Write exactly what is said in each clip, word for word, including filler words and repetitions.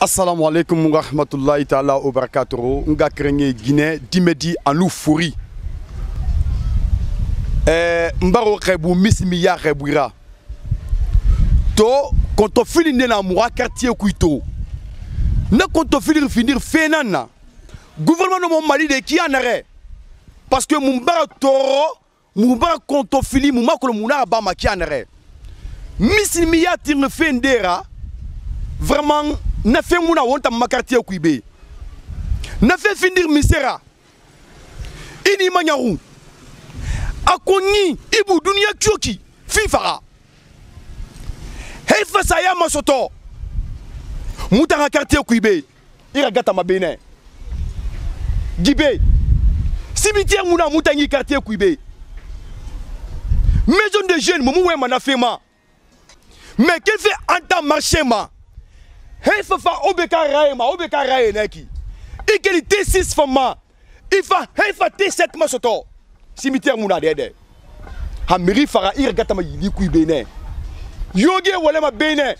Assalamu alaikum wa rahmatullahi ta'ala wa barakatuh. Nga krenge Guinée, dimedi anou fouri. Mbaro rebou mismiya rebouira. To quand on finit na moura quartier kuito. Ne quand on finit finir fenana. Gouvernement mon Mali de qui en arrêt. Parce que mon bar toro, mon bar quand on finit mon makolo mouna bama qui en arrêt. Mismiya tirne fendera. Vraiment na fait mouna wonta makartia kuibe na fait finir misera ini manyaru akoni ibu dunia kyoki fifara helfa saya masoto mutara quartier kuibe iragata mabene gibe cimetière mouna mutangi quartier kuibe maison de jeunes momwe manafema mais qu'elle fait anta marchema. Il faut faire T six femmes. Il faut T sept femmes. Cimetière Mouna Dede. Hamiri Fara, il regarde ma Yidikoui Bénin. Yogé Wale ma Bénin.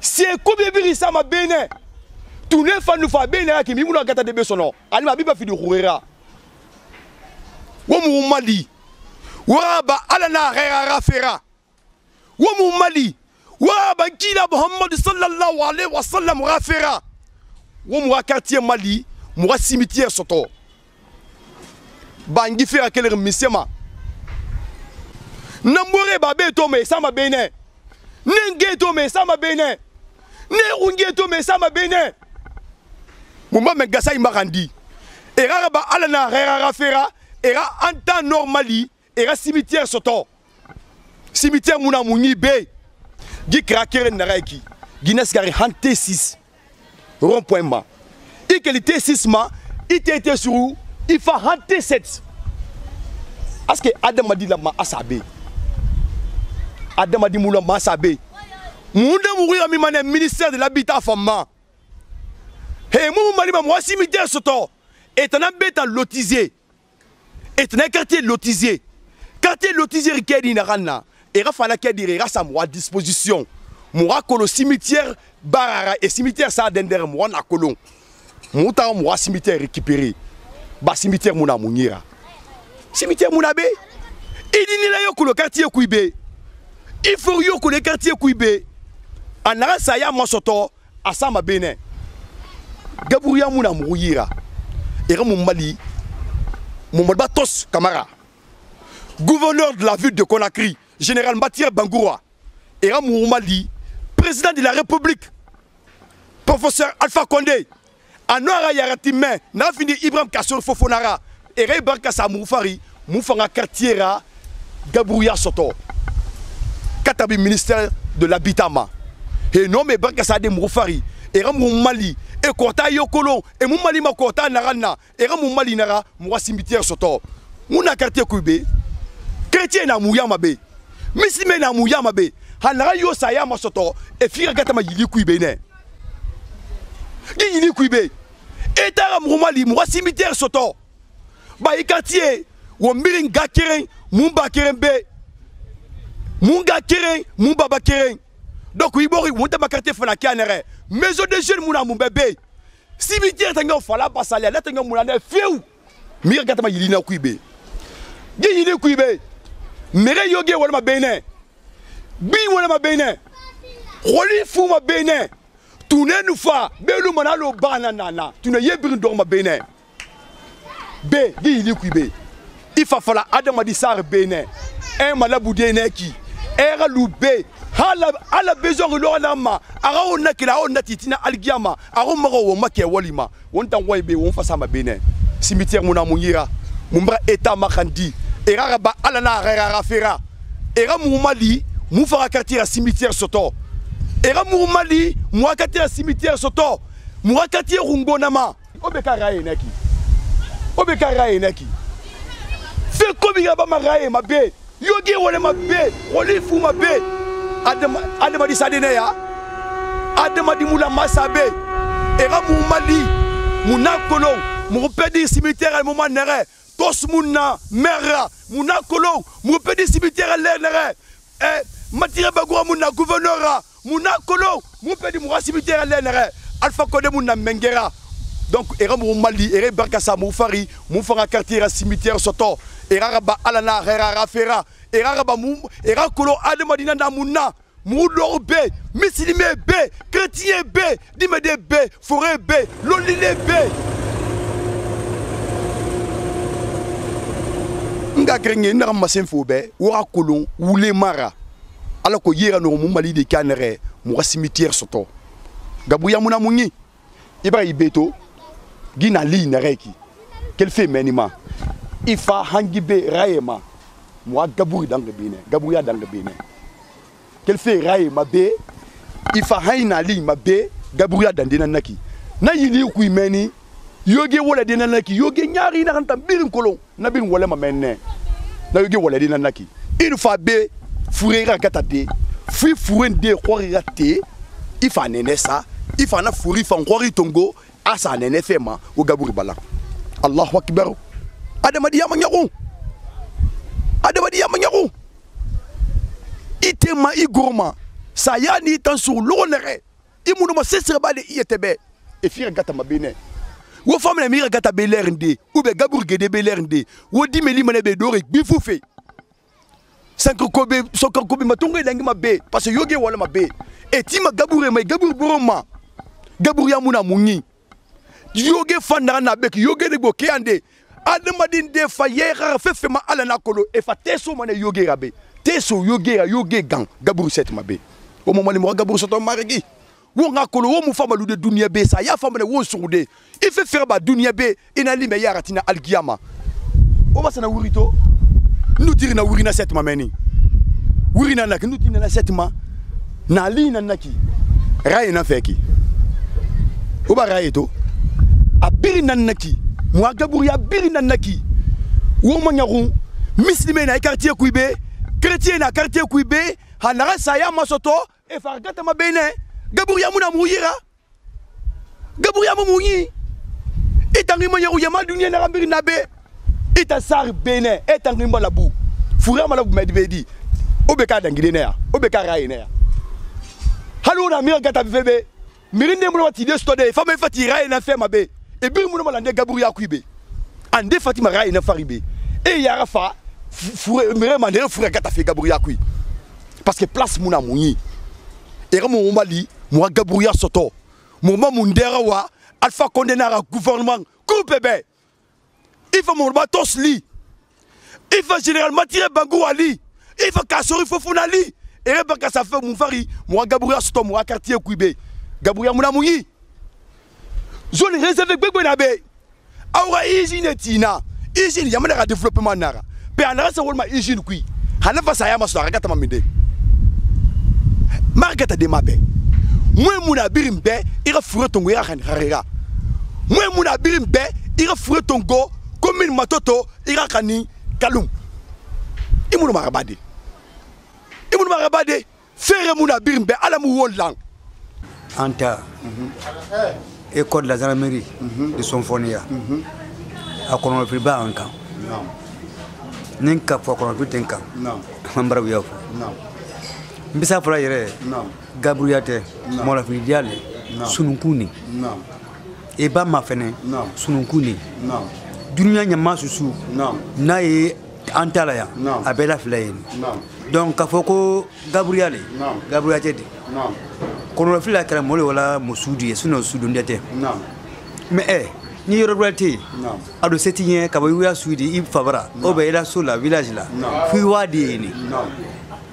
C'est combien de ma Bénin. Tout le monde nous fait Bénin qui m'a gâté de Bessono. Allez, ma Biba fait du Rouera. Wamou Mali. Waba Alana Rera Fera. Wamou Mali. Wa bankila Muhammad sallallahu alayhi wa sallam rafera. Wa mwa quartier Mali, mwa cimetière soto. Bangi fera keler misema. Namore babe to me sama bene. Nenge to me sama bene. Ne unge to me sama bene. Mumba megasa imarandi. Era ba alana rera rafera, era Antanor Mali, era cimetière soto. Cimetière muna muni be. Qui craquer n'arrête Guinness carré T six rond-point ma. Et que le T six ma, il était sur où il fait T sept. Parce que Adam a dit la ma asabé. Adam a dit moula ma asabé. Monde mourir ami mané ministère de l'habitat femme. Et mon mari m'a moi cimetière soto. Et t'en as bête à lotisé. Et t'en as quartier lotisé. Quartier lotisé rikédi n'arana. Et Rafana qui a dit ça moi à disposition. Moi colo cimetière Barara et cimetière ça dender moi na colon. Mon temps moi cimetière récupéré. Ba cimetière mon amounira. Cimetière mon abé. Il dit là yo le quartier Kuibé. Il faut yo le quartier Kuibé. Anara ça ya mon soto asama Benin. Gabouria mon amounira. Et mon Mali. Mon Batos Kamara. Gouverneur de la ville de Conakry. Général Mathias Bangoura, Era Mali, président de la République, professeur Alpha Condé, Anora Yaratime, Nafini Ibrahim Kassor Fofonara, Era Barkasa Moufari, Moufanga Kartiera, Gabouya Soto, Katabi ministère de l'Habitat. Et non, mais Barkasa de Moufari, Era Mali, et Kota Yokolo, et Moumali Makota Narana, Era Mali Nara, Moua Cimitière Soto, Mouna Kartier Koubé, Chrétien Namouya Mabé. Misime na muyama be hanara yo saya masoto e fira gata ma yili kuibe ne gi yili kuibe etara mromali mwa cimetière soto ba ikatier wo mirin gakeren mumba kerembe munga keren mumba bakeren donc ibori wonta makate fana kanere maison de jeune muna mumbebe cimetière tanga fala basale la tanga muna ne fiu mira gata ma yili na kuibe gi yili kuibe. Mère Yogé Walma Bénin, Bi Walma Bénin, Roli Fouma Bénin, Touné Noufa, Beloumana lo Bananana, Touné Yébrin Dorma Bénin. B, Di Yilikuibé, il faut faire Adamadissar Bénin, un Malaboudéneki, Era Loubé, à la besoin de l'Orama, Araona Kelaona Titina Algiama, Aromaro Womake Walima, Wontan Waibé, Wonfasama Bénin, cimetière Mounamounira, Mumbra Eta Makandi. Et Raba Alana Rafera. Et Ramou Mali, Moufara Katia cimetière Soto. Et Ramou Mali, Mouakatia cimetière Soto. Mouakatia Rungonama. Obekarae Neki. Obekarae Neki. Fais comme il y a ma rae, ma bé. Yogi Wale ma bé. Wale Fou ma bé. Ademadi Sadenea. Ademadi Moula Massabé. Et Ramou Mali, Mounakolo. Mon pédé cimetière à Mouma Nere. Tous mouna, mera, mouna kolo, mou pedi cimetière l'enere. Eh, Mathias Bangoura mouna gouverneur, mouna kolo, mou pedi mouna cimetière l'enere. Alpha Condé mouna mengera. Donc era Mali, era Barkassa Moufari, Moufara quartier cimetière Soto, era Raba Alana, era Rafera, era Raba Mou, era Kolo Ademadina Mouna, Moudor B, Messilime B, Chrétien B, Dimede B, Forêt B, Lolile B. Nga grenye na masen fobe wora kolon wule mara alako yera no mu mali de kanere mu cimetière soto gabuya muna munyi iba ibeto gina li na reki kel fe menima ifa hangibe rayema mu gabu dang bine gabuya dang bine kel fe rayema be ifa haina li mabe gabuya dandina naki na yili ku imeni yoge wala dina naki yoge nyari na kanta birin kolon na birin wala mamenne na yoge wala dina naki il fa be furera katate fi furende khorira te ifa nene sa ifa na furi fa ngori tongo asa nene fema o gaburi bala Allahu akbar adamadi yamanyaru adamadi yamanyaru itema igorma sayani tansu lonere imuno masesere bale yetebe e fira gata mabene ou femme la mire gata belernde ou be gabour gede belernde ou di meli mane be dorek bifoufé cinq kobe cinq kobe matonga langi mabe parce que yoge wala mabe et ti ma gabour ma gabour boroma gabour ya muna munyi yoge fandara na bek yoge de boké ande adamadin de fayera fefe ma ala na kolo e fa teso mane yoge rabe teso yoge ya yoge gang gabour sept mabe au moment le mo gabour soto marigi wonga kolo wo mu fama lude dunia be sa ya fama ne wo surude ife faire ba dunia be inali me yara tina alkiyama o ba sana wurito nu tirina wurina sept ma meni wurina nak nu tirina sept ma na li na naki ray na feki o ba rayeto a birina naki mu agaburi a birina naki wo manyaru muslimé na quartier kuibe chrétien na quartier kuibe hanara sa ya masoto e fargata mabene Gaburia muna muira Gaburia muyi Etangima ya uyama dunia na rambiri nabe Etasar bene Etangima labu Fura malabu medvedi Obeka dangide nea Obeka raye nea Halo na mira gata bebe Mirinde muna watide stode Fama ifati raye na fe mabe Ebiri muna malande Gaburia kuibe Ande Fatima raye na faribe E yarafa Mire mandere fura gata fe Gaburia kui Parce que place muna muyi Era mon Mali moi Gaburia Soto Moma Mundera wa Alpha Condé na gouvernement coupe bébé il faut mon batos li il faut Général Mathias Bangoura li il faut Kassori Fofuna li et Rebecca ça fait mon fari moi Gaburia Soto moi quartier Kuibé Gaburia muna muyi zone réservée bébé na bé aura usine tina usine yamana développement nara pe anara sa wol ma usine kui hanafa sa yama so ragata mamide Margata de Mabé. Moi, mon abirimbe, il a foué ton goya en harira. Moi, mon abirimbe, il a foué ton go, comme une matoto, il a cani, kaloum. Il m'a rabadé. Il m'a rabadé. Faire mon abirimbe à la mouolang. Anta, école de la gendarmerie de Sonfonia. A Conakry bas en camp. Non. N'enka pour Conakry tenka. Non. Mambraouya. Non. Mbisa fura yere non Gabriel te mola fidiale sununkuni non eba mafene non sununkuni non dunya nyama susu non nae antala ya abela flayen non donc kafoko Gabriel non Gabriel te non kono fila kala mole wala musudi suno sudu ndete non mais eh ni regretter non ado setien kaboyuya suidi il favara obela sur la village là fuiwa deni non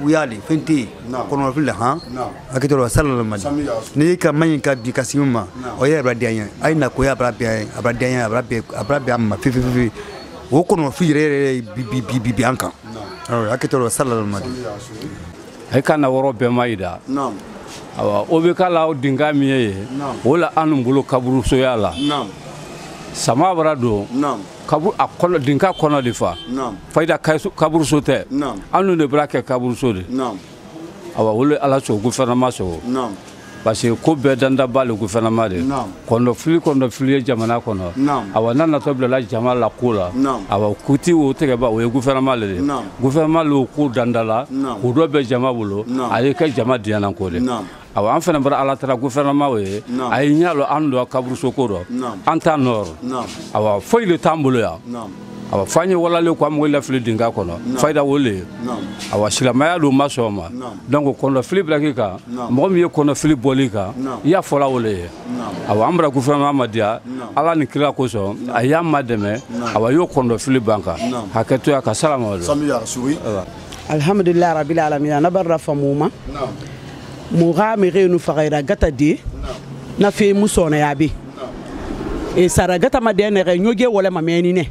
Oui, allez, fenté, qu'on a vu là, hein? Non. À qui tu as salé le mal? N'est qu'à manier qu'à bicassima. Non. Oya Bradien, Aïna Koya Brabien, Abradien, Abrabia, Abrabia, ma fille, fille, au qu'on a fuyé, bibi, bibi, bianca. Non. À qui tu as salé le mal? Et quand on a Europe, Maïda. Non. awa obeka lao dinga miye ola anumbulo kaburu soyala sama brado kaburu akol dinga kono difa faida kaisu kaburu sote anu ne brake kaburu sode awa ole ala so gouvernement so parce que ko be danda bal gouvernement de kono fili kono fili jamana kono awa nana to bla jamala la kola awa kuti o tegeba o gouvernement le gouvernement lo ko dandala ko do be jama bulo ale ka jama diana ko de awa an fana bara ala tara gouvernement we ay nyalo an do kabru sokoro Antanor awa foi le tambulo ya awa fanye wala le ko am wala fili dinga kono faida wole awa silamaya do masoma donc kono fili blakika mo mi kono fili bolika ya fola wole awa ambra ku fama madia ala ni kila ko so aya mademe awa yo kono fili banka haketo ya kasalamu wala samia rasuli alhamdulillah rabbil alamin nabarra famuma mo rame reenu fagaira gatade na fe musona yabe e saragata madene re nyoge wala mameni ne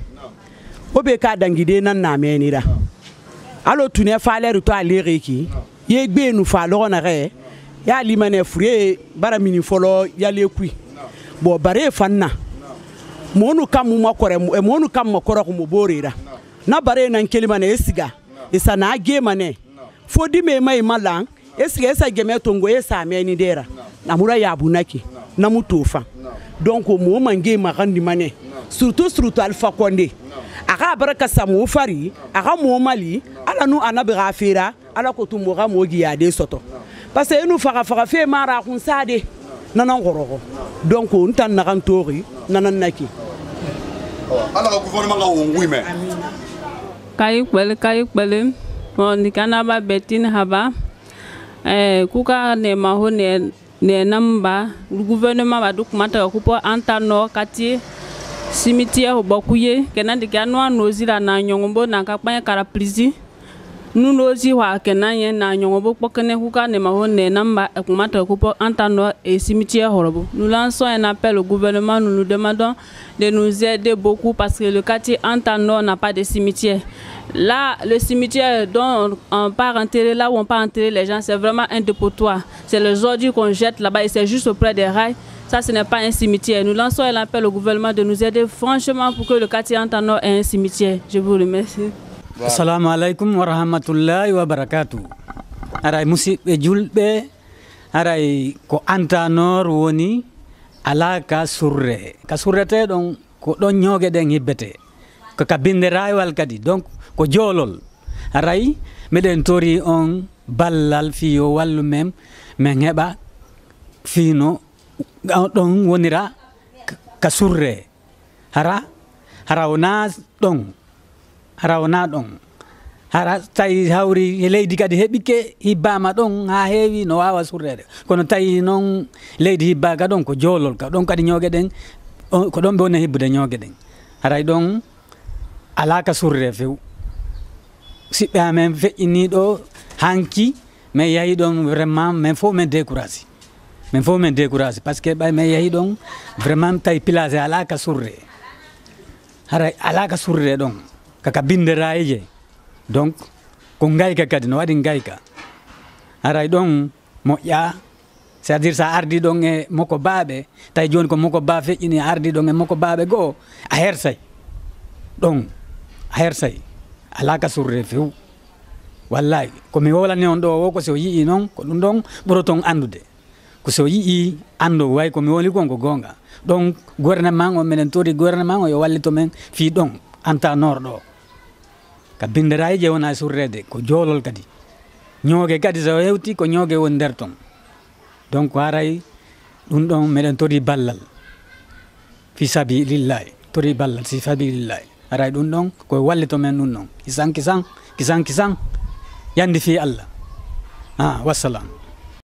obe ka dangide nan na menira alo tuné faleru to alereki ye gbenu falo na re ya limane fure bara mini folo ya lekui bo bare fanna monu kam makore monu kam makora ko borira na bare nan kelimane esiga isa na gemane fodi me mai malan esiga esa gemetongo esa menidera namura ya bunaki namutufa donc mo mange magandi mane surtout surtout Alpha Condé aga baraka samu fari aga mo mali ala nu anabira fira ala ko tu mo ga mo gi ade soto parce que nous fara fara fe mara kun sade nanan goroko donc on tan na kan tori nanan naki ala ko gouvernement ga wonwi me kay kwel kay kwel on kana ba betin haba eh kuka ne mahone ne namba gouvernement ba dokumenta ko Antanor kati cimetière bokuye kenan de ganwa nozila na nyongombo na kapanya kara prison nu nozi wa kenan ye na nyongombo pokene huka ne mahone namba kumata ko Antanor et cimetière horobo nous lançons un appel au gouvernement nous nous demandons de nous aider beaucoup parce que le quartier Antanor n'a pas de cimetière là le cimetière dont on part enterrer là où on part enterrer les gens c'est vraiment un dépotoir c'est les ordures qu'on jette là-bas et c'est juste auprès des rails. Ça, ce n'est pas un cimetière. Nous lançons un appel au gouvernement de nous aider franchement pour que le quartier Antanor ait un cimetière. Je vous remercie. Assalamu alaikum wa rahmatullahi wa barakatuh. Aray musi julbe aray ko Antanor woni ala ka surre. Ka surrete donc ko don nyoge den hibbete. Ko ka binderay wal kadi donc ko jolol. Aray meden tori on ballal fi o wallu mem men heba fino don wonira kasurre hara harawna don harawna don hara tay hawri leydi kadi hebike hibama don ha hewi no wawa surrede kono tay non leydi hibaga don ko jolol ka don kadi nyoge den ko don be woni hibbude nyoge den haray don ala kasurre few sibbe amen fe'ini do hanki me yayi don vraiment men fo men décourager mais il faut me décourager parce que je suis vraiment très placé à la casourre. À la casourre, donc, je donc, c'est-à-dire ça ardi donc moko babe tay joni ko moko ba fe ini ardi donc moko babe go a hersay donc a hersay ala kasurre feu wallahi ko mi wala ne on do wo ko so yi non ko dum donc broton andude kusoyi ando way ko mi woni gongo gonga donc gouvernement o menen tori gouvernement o yo wallito men fi don Antanor do ka binderay je wona surrede ko jolol kadi nyoge kadi so hewti ko nyoge won der ton donc waray dun don menen tori ballal fi sabilillah tori ballal fi sabilillah aray dun don ko wallito men nun non kisan kisan kisan kisan yandi fi Allah ah wassalam.